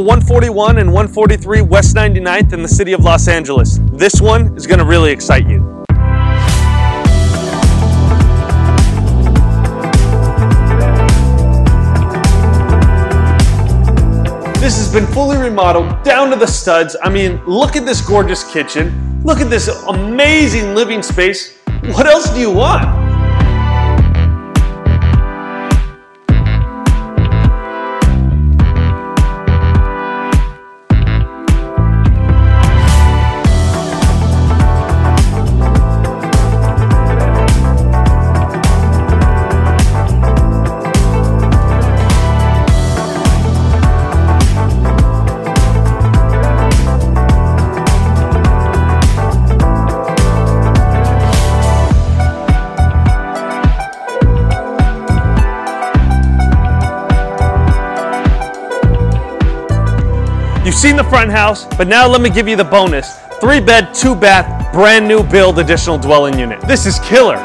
to 141 and 143 West 99th in the city of Los Angeles. This one is going to really excite you. This has been fully remodeled down to the studs. I mean, look at this gorgeous kitchen. Look at this amazing living space. What else do you want? You've seen the front house, but now let me give you the bonus. 3-bed, 2-bath, brand new build additional dwelling unit. This is killer.